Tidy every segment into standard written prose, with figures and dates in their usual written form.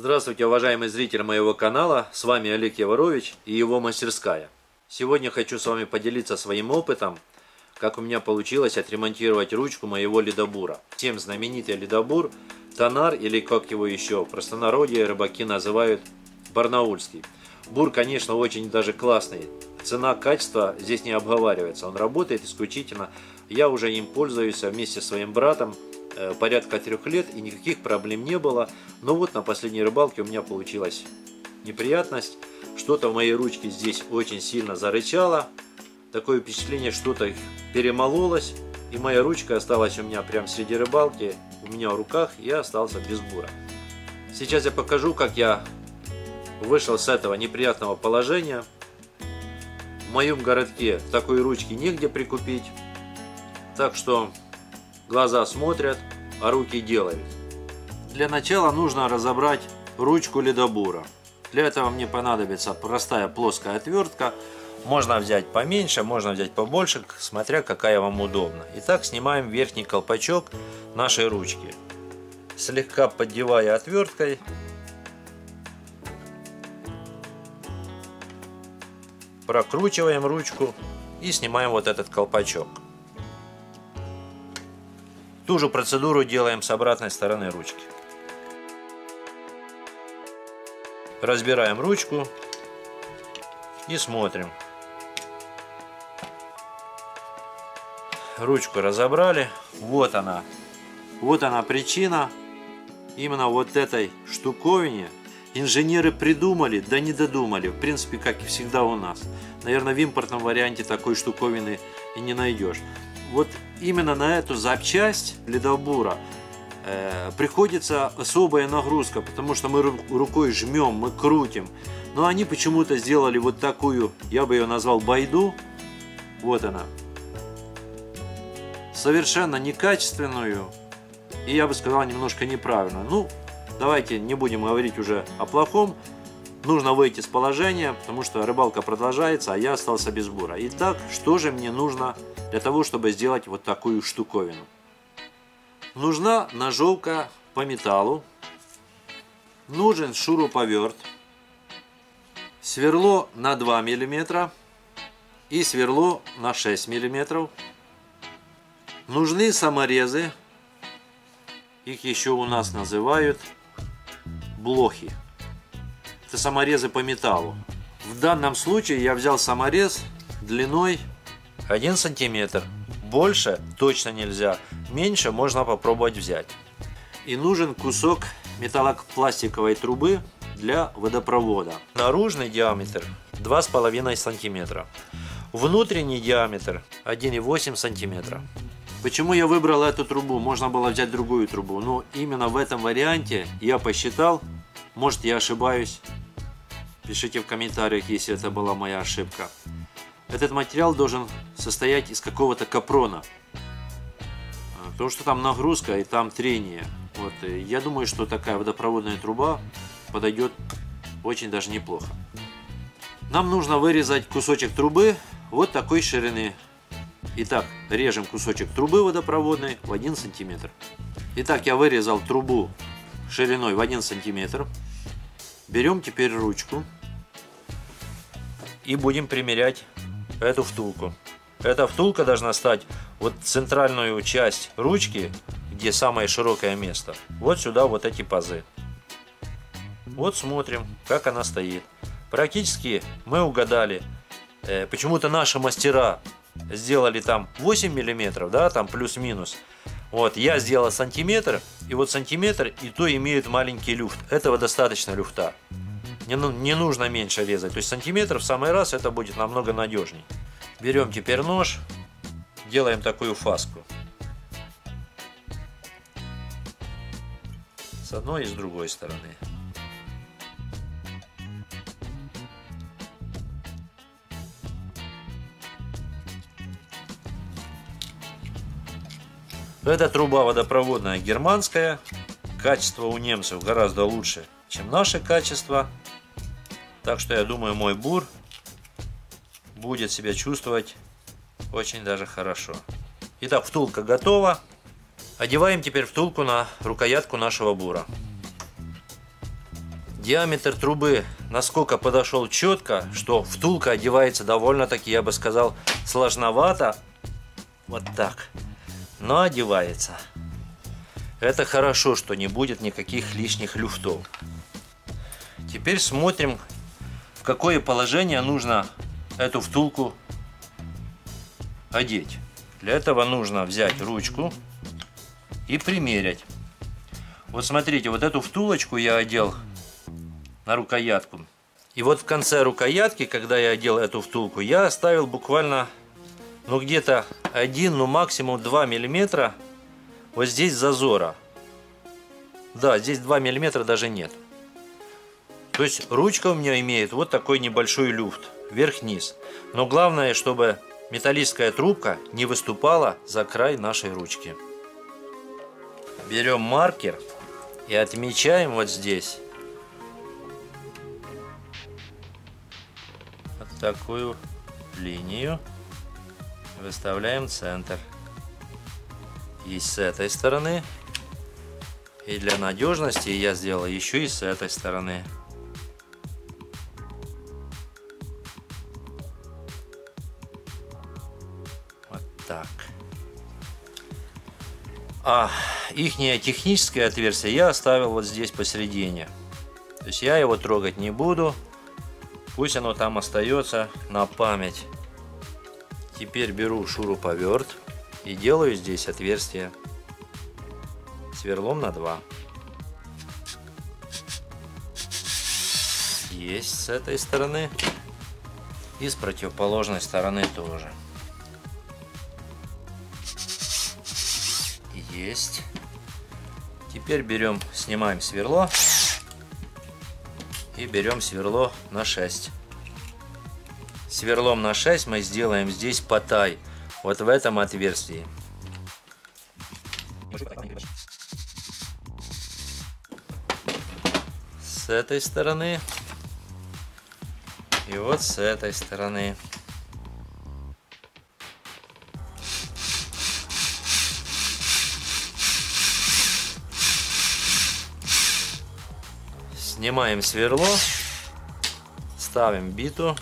Здравствуйте, уважаемый зритель моего канала, с вами Олег Яворович и его мастерская. Сегодня хочу с вами поделиться своим опытом, как у меня получилось отремонтировать ручку моего ледобура. Всем знаменитый ледобур Тонар, или как его еще в простонародье рыбаки называют, барнаульский. Бур, конечно, очень даже классный. Цена, качество здесь не обговаривается, он работает исключительно. Я уже им пользуюсь вместе со своим братом порядка 3 лет, и никаких проблем не было. Но вот на последней рыбалке у меня получилась неприятность. Что-то в моей ручке здесь очень сильно зарычало. Такое впечатление, что-то перемололось. И моя ручка осталась у меня прямо среди рыбалки, у меня в руках, и я остался без бура. Сейчас я покажу, как я вышел с этого неприятного положения. В моем городке такой ручки негде прикупить. Так что глаза смотрят, а руки делают. Для начала нужно разобрать ручку ледобура. Для этого мне понадобится простая плоская отвертка. Можно взять поменьше, можно взять побольше, смотря какая вам удобна. Итак, снимаем верхний колпачок нашей ручки, слегка поддевая отверткой. Прокручиваем ручку и снимаем вот этот колпачок. Ту же процедуру делаем с обратной стороны ручки. Разбираем ручку и смотрим. Ручку разобрали. Вот она. Вот она причина. Именно вот этой штуковине инженеры придумали, да не додумали. В принципе, как и всегда у нас. Наверное, в импортном варианте такой штуковины и не найдешь. Вот именно на эту запчасть ледобура приходится особая нагрузка, потому что мы рукой жмем, мы крутим. Но они почему-то сделали вот такую, я бы ее назвал байду. Вот она. Совершенно некачественную и, я бы сказал, немножко неправильно. Ну, давайте не будем говорить уже о плохом. Нужно выйти с положения, потому что рыбалка продолжается, а я остался без бура. Итак, что же мне нужно для того, чтобы сделать вот такую штуковину? Нужна ножовка по металлу, нужен шуруповерт, сверло на 2 мм и сверло на 6 мм. Нужны саморезы, их еще у нас называют блохи. Это саморезы по металлу. В данном случае я взял саморез длиной 1 сантиметр. Больше точно нельзя. Меньше можно попробовать взять. И нужен кусок металлопластиковой трубы для водопровода. Наружный диаметр 2,5 сантиметра. Внутренний диаметр 1,8 сантиметра. Почему я выбрал эту трубу? Можно было взять другую трубу. Но именно в этом варианте я посчитал, может, я ошибаюсь. Пишите в комментариях, если это была моя ошибка. Этот материал должен состоять из какого-то капрона, потому что там нагрузка и там трение. Вот. Я думаю, что такая водопроводная труба подойдет очень даже неплохо. Нам нужно вырезать кусочек трубы вот такой ширины. Итак, режем кусочек трубы водопроводной в 1 сантиметр. Итак, я вырезал трубу шириной в 1 сантиметр. Берем теперь ручку и будем примерять эту втулку. Эта втулка должна стать вот центральную часть ручки, где самое широкое место. Вот сюда вот эти пазы. Вот смотрим, как она стоит. Практически мы угадали. Почему-то наши мастера сделали там 8 мм, да, там плюс-минус. Вот, я сделал сантиметр, и вот сантиметр, и то имеет маленький люфт. Этого достаточно люфта. Не нужно меньше резать. То есть сантиметр в самый раз, это будет намного надежней. Берем теперь нож, делаем такую фаску. С одной и с другой стороны. Это труба водопроводная германская. Качество у немцев гораздо лучше, чем наше качество. Так что я думаю, мой бур будет себя чувствовать очень даже хорошо. Итак, втулка готова. Одеваем теперь втулку на рукоятку нашего бура. Диаметр трубы насколько подошел четко, что втулка одевается довольно-таки, я бы сказал, сложновато. Вот так. Но одевается. Это хорошо, что не будет никаких лишних люфтов. Теперь смотрим, в какое положение нужно эту втулку одеть. Для этого нужно взять ручку и примерять. Вот смотрите, вот эту втулочку я одел на рукоятку. И вот в конце рукоятки, когда я одел эту втулку, я оставил буквально, ну где-то 1, ну максимум 2 миллиметра вот здесь зазора. Да, здесь 2 миллиметра даже нет. То есть ручка у меня имеет вот такой небольшой люфт, вверх-вниз. Но главное, чтобы металлическая трубка не выступала за край нашей ручки. Берем маркер и отмечаем вот здесь. Вот такую линию. Выставляем центр. И с этой стороны. И для надежности я сделал еще и с этой стороны. Вот так. А ихнее техническое отверстие я оставил вот здесь посередине. То есть я его трогать не буду. Пусть оно там остается на память. Теперь беру шуруповерт и делаю здесь отверстие сверлом на 2. Есть с этой стороны. И с противоположной стороны тоже. Есть. Теперь берем, снимаем сверло и берем сверло на 6. Сверлом на 6 мы сделаем здесь потай, вот в этом отверстии. С этой стороны и вот с этой стороны. Снимаем сверло, ставим биту.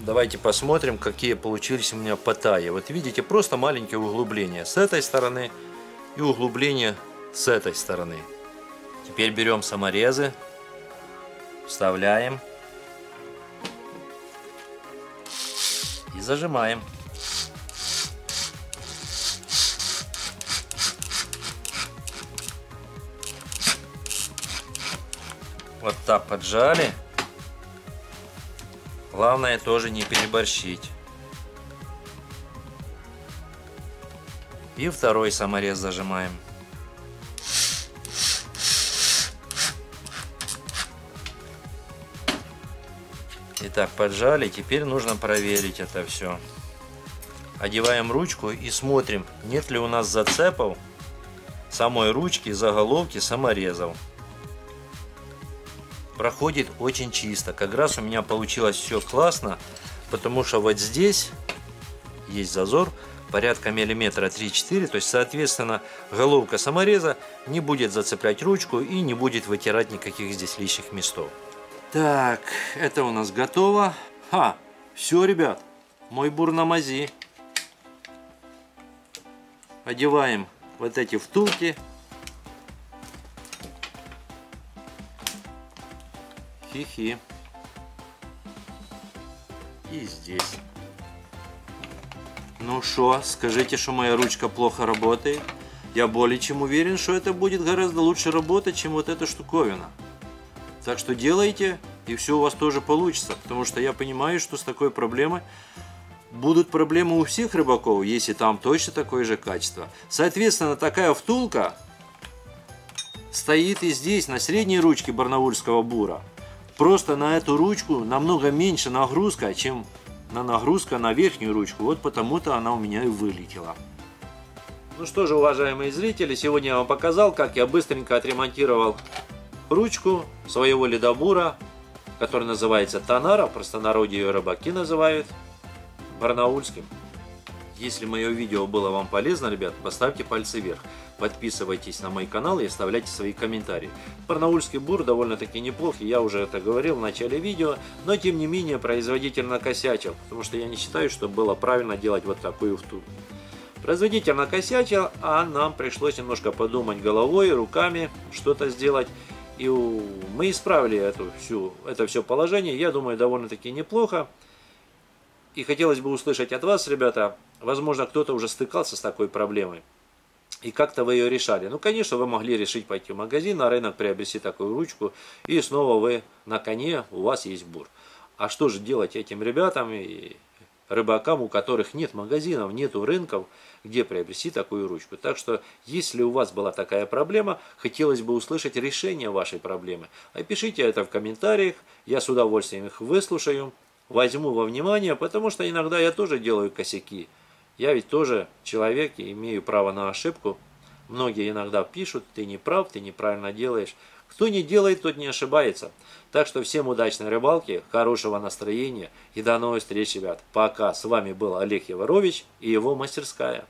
Давайте посмотрим, какие получились у меня потаи. Вот видите, просто маленькие углубления с этой стороны и углубление с этой стороны. Теперь берем саморезы, вставляем и зажимаем. Вот так поджали. Главное тоже не переборщить. И второй саморез зажимаем. Итак, поджали. Теперь нужно проверить это все. Одеваем ручку и смотрим, нет ли у нас зацепов самой ручки, заголовки саморезов. Проходит очень чисто. Как раз у меня получилось все классно, потому что вот здесь есть зазор порядка миллиметра 3-4, то есть соответственно головка самореза не будет зацеплять ручку и не будет вытирать никаких здесь лишних местов. Так, это у нас готово. Ха, все, ребят, мой бур на мази. Одеваем вот эти втулки. Хи-хи. И здесь. Ну что, скажите, что моя ручка плохо работает? Я более чем уверен, что это будет гораздо лучше работать, чем вот эта штуковина. Так что делайте, и все у вас тоже получится. Потому что я понимаю, что с такой проблемой будут проблемы у всех рыбаков, если там точно такое же качество. Соответственно, такая втулка стоит и здесь, на средней ручке барнаульского бура. Просто на эту ручку намного меньше нагрузка, чем нагрузка на верхнюю ручку. Вот потому-то она у меня и вылетела. Ну что же, уважаемые зрители, сегодня я вам показал, как я быстренько отремонтировал ручку своего ледобура, который называется Тонара, в простонародье ее рыбаки называют барнаульским. Если мое видео было вам полезно, ребят, поставьте пальцы вверх, подписывайтесь на мой канал и оставляйте свои комментарии. Барнаульский бур довольно-таки неплох, я уже это говорил в начале видео, но тем не менее производитель накосячил, потому что я не считаю, что было правильно делать вот такую втулку. Производитель накосячил, а нам пришлось немножко подумать головой, руками, что-то сделать. И мы исправили это все положение, я думаю, довольно-таки неплохо. И хотелось бы услышать от вас, ребята, возможно, кто-то уже стыкался с такой проблемой. И как-то вы ее решали. Ну, конечно, вы могли решить пойти в магазин, на рынок приобрести такую ручку, и снова вы на коне, у вас есть бур. А что же делать этим ребятам и рыбакам, у которых нет магазинов, нету рынков, где приобрести такую ручку? Так что, если у вас была такая проблема, хотелось бы услышать решение вашей проблемы. Напишите это в комментариях, я с удовольствием их выслушаю, возьму во внимание, потому что иногда я тоже делаю косяки. Я ведь тоже человек и имею право на ошибку. Многие иногда пишут: ты не прав, ты неправильно делаешь. Кто не делает, тот не ошибается. Так что всем удачной рыбалки, хорошего настроения и до новых встреч, ребят. Пока. С вами был Олег Яворович и его мастерская.